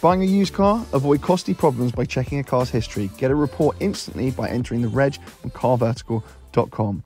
Buying a used car? Avoid costly problems by checking a car's history. Get a report instantly by entering the reg on carvertical.com.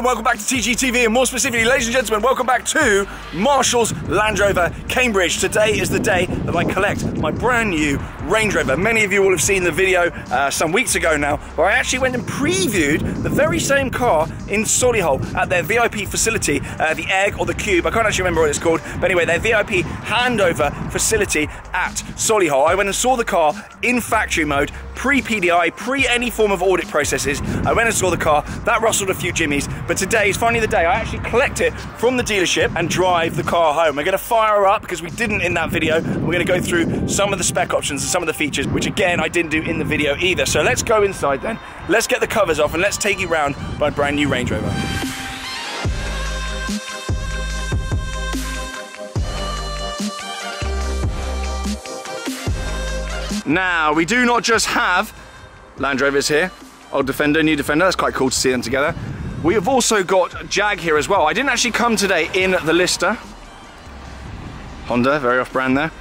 And welcome back to TGTV, and more specifically, ladies and gentlemen, welcome back to Marshalls Land Rover Cambridge. Today is the day that I collect my brand new Range Rover. Many of you will have seen the video some weeks ago now, where I actually went and previewed the very same car in Solihull at their VIP facility, the Egg or the Cube, I can't actually remember what it's called, but anyway, their VIP handover facility at Solihull. I went and saw the car in factory mode, pre-PDI, pre-any form of audit processes. I went and saw the car, that rustled a few jimmies, but today is finally the day I actually collect it from the dealership and drive the car home. We're gonna fire her up because we didn't in that video. We're gonna go through some of the spec options and some of the features, which again, I didn't do in the video either. So let's go inside then. Let's get the covers off and let's take you round my brand new Range Rover. Now, we do not just have Land Rovers here, old Defender, new Defender, that's quite cool to see them together. We have also got Jag here as well. I didn't actually come today in the Lister. Honda, very off-brand there.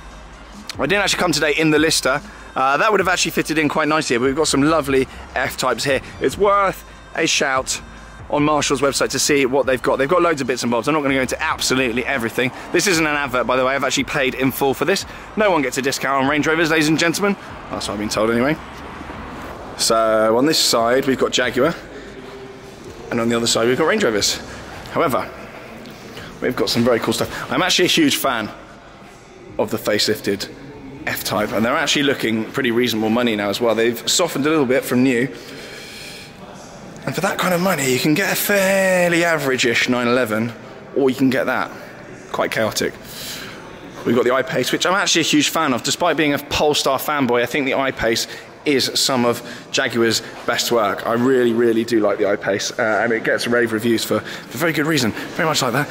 I didn't actually come today in the Lister. That would have actually fitted in quite nicely, but we've got some lovely F-Types here. It's worth a shout on Marshall's website to see what they've got. They've got loads of bits and bobs. I'm not going to go into absolutely everything. This isn't an advert, by the way. I've actually paid in full for this. No one gets a discount on Range Rovers, ladies and gentlemen. That's what I've been told anyway. So on this side, we've got Jaguar, and on the other side, we've got Range Rovers. However, we've got some very cool stuff. I'm actually a huge fan of the facelifted F-Type, and they're actually looking pretty reasonable money now as well. They've softened a little bit from new. And for that kind of money, you can get a fairly average-ish 911, or you can get that. Quite chaotic. We've got the I-Pace, which I'm actually a huge fan of. Despite being a Polestar fanboy, I think the I-Pace is some of Jaguar's best work. I really, really do like the I-Pace, and it gets rave reviews for very good reason. Very much like that.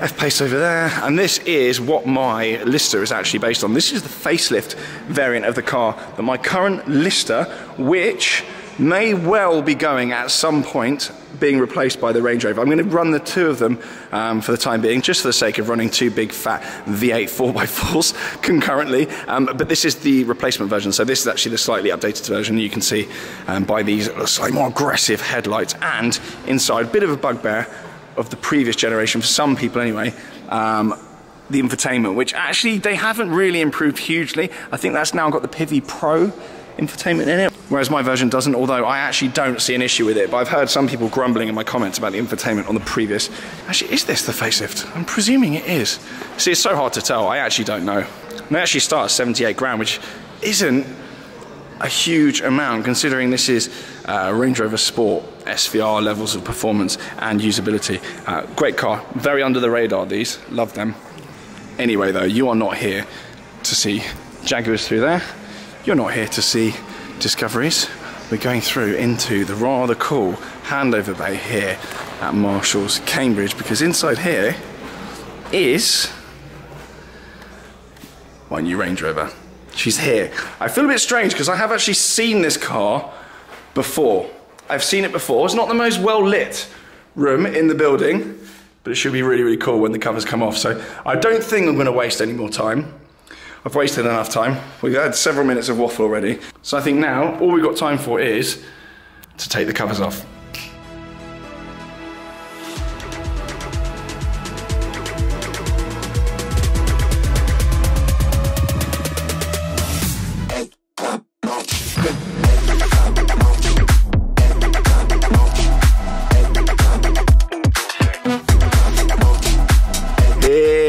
F-Pace over there, and this is what my Lister is actually based on. This is the facelift variant of the car that my current Lister, which may well be going at some point being replaced by the Range Rover. I'm going to run the two of them for the time being, just for the sake of running two big fat V8 4x4s concurrently, but this is the replacement version, so this is actually the slightly updated version. You can see by these slightly more aggressive headlights, and inside, a bit of a bugbear of the previous generation, for some people anyway, the infotainment, which actually they haven't really improved hugely. I think that's now got the Pivi Pro infotainment in it, whereas my version doesn't, although I actually don't see an issue with it. But I've heard some people grumbling in my comments about the infotainment on the previous. Actually, is this the facelift? I'm presuming it is. See, it's so hard to tell. I actually don't know. And they actually start at 78 grand, which isn't a huge amount, considering this is Range Rover Sport, SVR levels of performance and usability. Great car, very under the radar these, love them. Anyway though, you are not here to see Jaguars through there. You're not here to see Discoveries. We're going through into the rather cool handover bay here at Marshalls Cambridge, because inside here is my new Range Rover. She's here. I feel a bit strange because I have actually seen this car before. I've seen it before. It's not the most well-lit room in the building, but it should be really, really cool when the covers come off. So I don't think I'm going to waste any more time. I've wasted enough time. We've had several minutes of waffle already. So I think now all we've got time for is to take the covers off.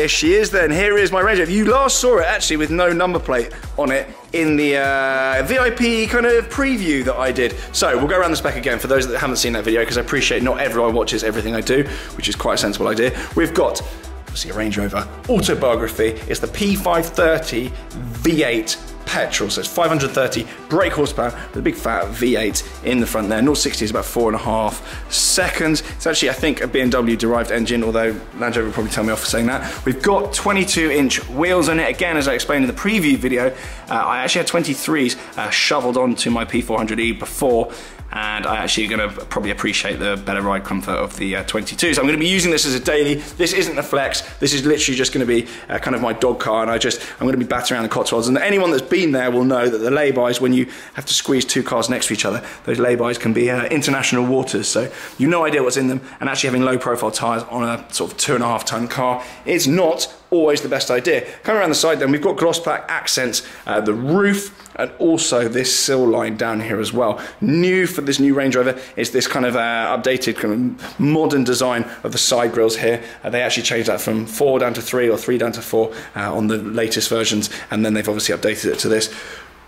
She is then. Here is my Range Rover. You last saw it actually with no number plate on it in the VIP kind of preview that I did. So we'll go around the spec again for those that haven't seen that video, because I appreciate not everyone watches everything I do, which is quite a sensible idea. We've got, obviously, a Range Rover autobiography. It's the P530 V8 petrol, so it's 530 brake horsepower with a big fat V8 in the front there. 0-60 is about 4.5 seconds. It's actually, I think, a BMW derived engine, although Land Rover will probably tell me off for saying that. We've got 22-inch wheels on it. Again, as I explained in the preview video, I actually had 23s shoveled onto my P400E before, and I'm actually going to probably appreciate the better ride comfort of the 22. So I'm going to be using this as a daily. This isn't a flex. This is literally just going to be kind of my dog car, and I'm going to be battering around the Cotswolds. And anyone that's been there will know that the laybys, when you have to squeeze two cars next to each other, those laybys can be international waters. So you've no idea what's in them, and actually having low profile tyres on a sort of 2.5 ton car is not always the best idea. Coming around the side then, we've got gloss black accents, the roof, and also this sill line down here as well. New for this new Range Rover is this kind of updated kind of modern design of the side grills here. They actually changed that from 4 down to 3 or 3 down to 4 on the latest versions, and then they've obviously updated it to this.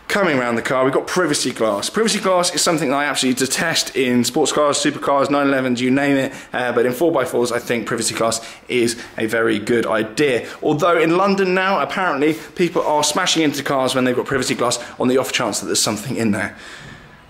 Coming around the car, we've got privacy glass. Privacy glass is something that I absolutely detest in sports cars, supercars, 911s, you name it, but in 4x4s, I think privacy glass is a very good idea. Although in London now, apparently, people are smashing into cars when they've got privacy glass on the off chance that there's something in there,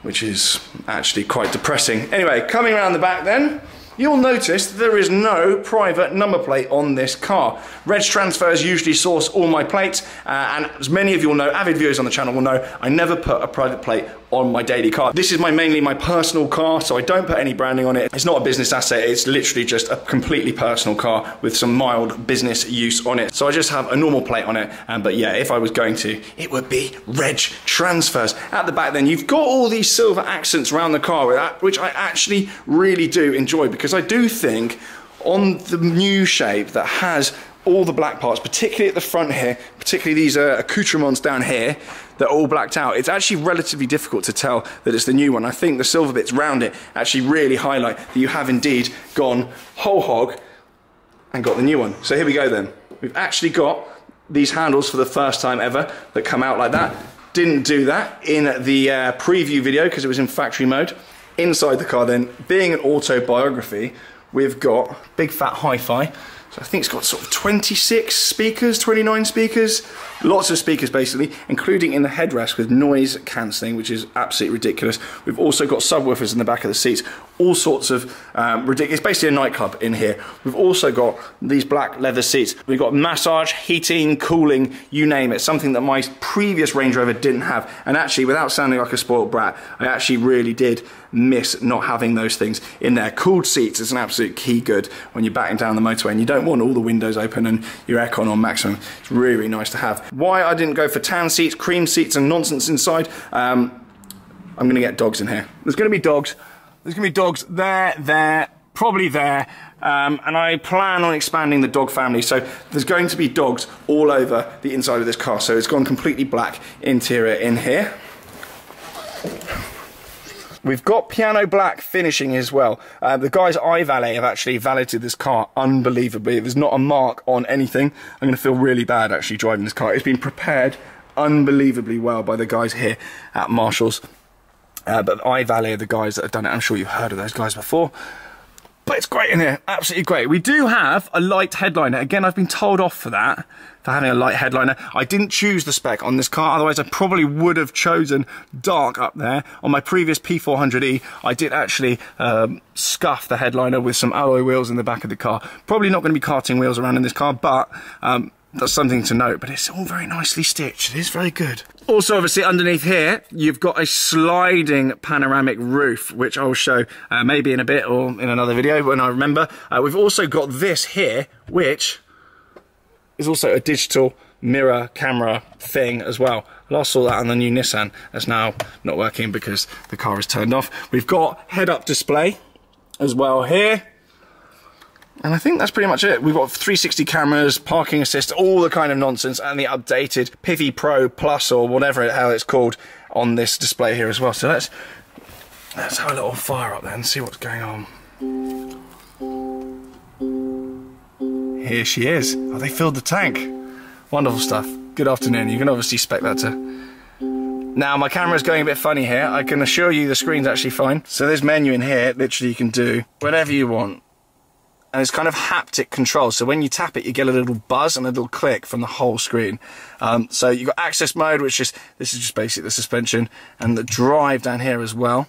which is actually quite depressing. Anyway, coming around the back then, you'll notice there is no private number plate on this car. Reg Transfers usually source all my plates, and as many of you will know, avid viewers on the channel will know, I never put a private plate on my daily car. This is mainly my personal car, so I don't put any branding on it. It's not a business asset, it's literally just a completely personal car with some mild business use on it. So I just have a normal plate on it, but yeah, if I was going to, it would be Reg Transfers. At the back then, you've got all these silver accents around the car, which I actually really do enjoy, because I do think on the new shape that has all the black parts, particularly at the front here, particularly these accoutrements down here, they're all blacked out. It's actually relatively difficult to tell that it's the new one. I think the silver bits round it actually really highlight that you have indeed gone whole hog and got the new one. So here we go then. We've actually got these handles for the first time ever that come out like that. Didn't do that in the preview video because it was in factory mode. Inside the car then, being an autobiography, we've got big fat hi-fi. So I think it's got sort of 26 speakers, 29 speakers, lots of speakers basically, including in the headrest with noise cancelling, which is absolutely ridiculous. We've also got subwoofers in the back of the seats, all sorts of ridiculous, it's basically a nightclub in here. We've also got these black leather seats. We've got massage, heating, cooling, you name it, something that my previous Range Rover didn't have. And actually, without sounding like a spoiled brat, I actually really did miss not having those things in there. Cooled seats is an absolute key good when you're batting down the motorway and you don't want all the windows open and your aircon on maximum. It's really, really nice to have. Why I didn't go for tan seats, cream seats and nonsense inside, I'm going to get dogs in here. There's going to be dogs. There's going to be dogs there, probably there, and I plan on expanding the dog family, so there's going to be dogs all over the inside of this car. So it's gone completely black interior in here. We've got piano black finishing as well. The guys at iValley have actually valeted this car unbelievably. There's not a mark on anything. I'm going to feel really bad actually driving this car. It's been prepared unbelievably well by the guys here at Marshalls. But iValley are the guys that have done it. I'm sure you've heard of those guys before. But it's great in here, absolutely great. We do have a light headliner. Again, I've been told off for that, for having a light headliner. I didn't choose the spec on this car, otherwise I probably would have chosen dark up there. On my previous P400E, I did actually scuff the headliner with some alloy wheels in the back of the car. Probably not going to be karting wheels around in this car, but that's something to note. But it's all very nicely stitched, it is very good. Also, obviously, underneath here, you've got a sliding panoramic roof, which I'll show maybe in a bit or in another video when I remember. We've also got this here, which is also a digital mirror camera thing as well. I last saw that on the new Nissan. That's now not working because the car is turned off. We've got head-up display as well here. And I think that's pretty much it. We've got 360 cameras, parking assist, all the kind of nonsense, and the updated Pivi Pro Plus or whatever the hell it's called on this display here as well. So let's have a little fire up there and see what's going on. Here she is. Oh, they filled the tank. Wonderful stuff. Good afternoon. You can obviously spec that to... Now, my camera's going a bit funny here. I can assure you the screen's actually fine. So there's menu in here. Literally, you can do whatever you want. And it's kind of haptic control, so when you tap it you get a little buzz and a little click from the whole screen. So you've got access mode, which is, this is just basically the suspension, and the drive down here as well.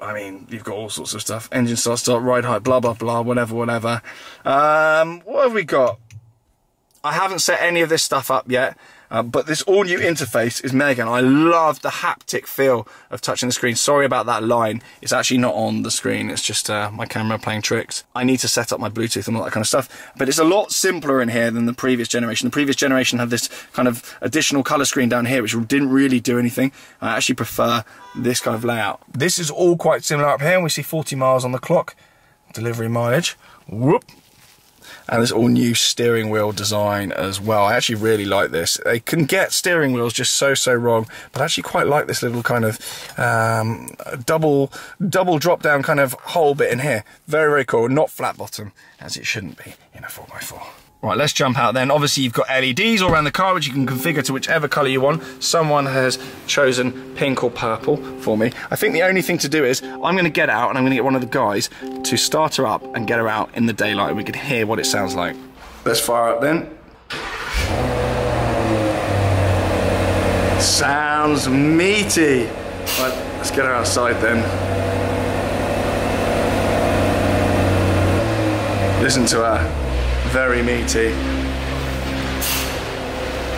I mean, you've got all sorts of stuff. Engine start, start, ride height, blah, blah, blah, whatever, whatever. What have we got? I haven't set any of this stuff up yet. But this all new interface is mega, and I love the haptic feel of touching the screen. Sorry about that line, it's actually not on the screen, it's just my camera playing tricks. I need to set up my Bluetooth and all that kind of stuff, but it's a lot simpler in here than the previous generation. The previous generation had this kind of additional colour screen down here which didn't really do anything. I actually prefer this kind of layout. This is all quite similar up here, and we see 40 miles on the clock, delivery mileage, whoop. And this all new steering wheel design as well. I actually really like this. They can get steering wheels just so wrong, but I actually quite like this little kind of double drop down kind of hole bit in here. Very cool, not flat bottom as it shouldn't be in a 4x4. Right, let's jump out then. Obviously you've got LEDs all around the car which you can configure to whichever colour you want. Someone has chosen pink or purple for me. I think the only thing to do is I'm going to get out and I'm going to get one of the guys to start her up and get her out in the daylight and we can hear what it sounds like. Let's fire up then. Sounds meaty. Right, let's get her outside then. Listen to her. Very meaty.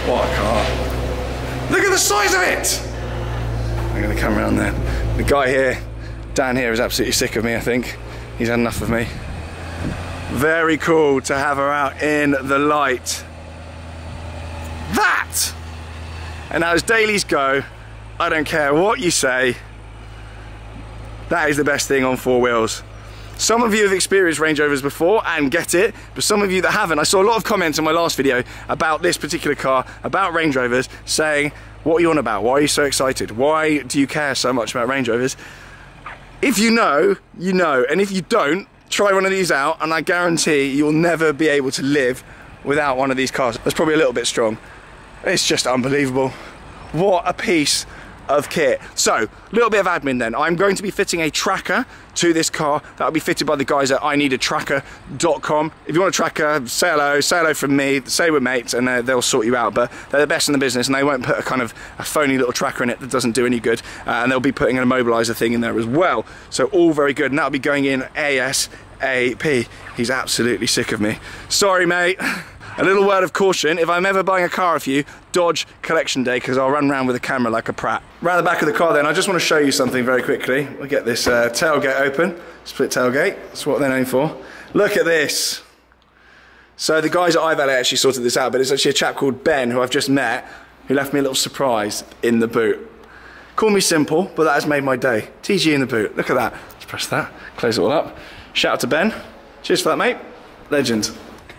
What a car. Look at the size of it! I'm gonna come around there. The guy here, down here, is absolutely sick of me, I think. He's had enough of me. Very cool to have her out in the light. That! And as dailies go, I don't care what you say, that is the best thing on four wheels. Some of you have experienced Range Rovers before and get it, but some of you that haven't, I saw a lot of comments in my last video about this particular car, about Range Rovers, saying, what are you on about? Why are you so excited? Why do you care so much about Range Rovers? If you know, you know, and if you don't, try one of these out and I guarantee you'll never be able to live without one of these cars. That's probably a little bit strong. It's just unbelievable. What a piece of kit. So, a little bit of admin then. I'm going to be fitting a tracker to this car. That'll be fitted by the guys at ineedatracker.com. If you want a tracker, say hello from me, say we're mates, and they'll sort you out. But they're the best in the business, and they won't put a kind of a phony little tracker in it that doesn't do any good. And they'll be putting an immobiliser thing in there as well. So all very good, and that'll be going in ASAP. He's absolutely sick of me. Sorry, mate. A little word of caution, if I'm ever buying a car off you, dodge collection day, because I'll run around with a camera like a prat. Round the back of the car then, I just want to show you something very quickly. We'll get this tailgate open, split tailgate, that's what they're known for. Look at this. So the guys at iValley actually sorted this out, but it's actually a chap called Ben, who I've just met, who left me a little surprise in the boot. Call me simple, but that has made my day. TG in the boot, look at that. Let's press that, close it all up. Shout out to Ben, cheers for that mate, legend.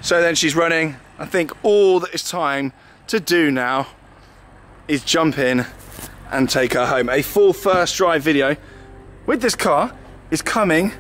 So then she's running. I think all that is time to do now is jump in and take her home. A full first drive video with this car is coming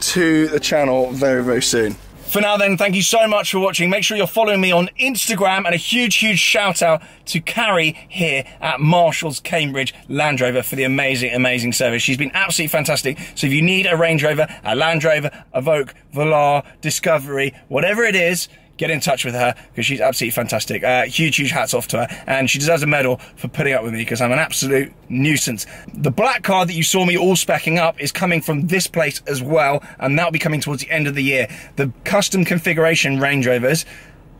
to the channel very soon. For now then, thank you so much for watching. Make sure you're following me on Instagram, and a huge shout out to Carrie here at Marshalls Cambridge Land Rover for the amazing service. She's been absolutely fantastic. So if you need a Range Rover, a Land Rover, Evoque, Velar, Discovery, whatever it is, get in touch with her because she's absolutely fantastic. Huge hats off to her, and she deserves a medal for putting up with me because I'm an absolute nuisance. The black car that you saw me all specking up is coming from this place as well, and that'll be coming towards the end of the year. The custom configuration Range Rovers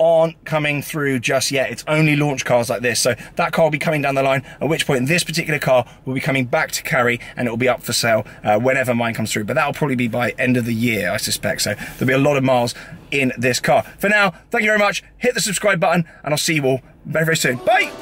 aren't coming through just yet. It's only launch cars like this, so that car will be coming down the line, at which point this particular car will be coming back to Carrie and it will be up for sale whenever mine comes through, but that'll probably be by end of the year, I suspect, so there'll be a lot of miles in this car. For now, thank you very much, hit the subscribe button, and I'll see you all very soon. Bye!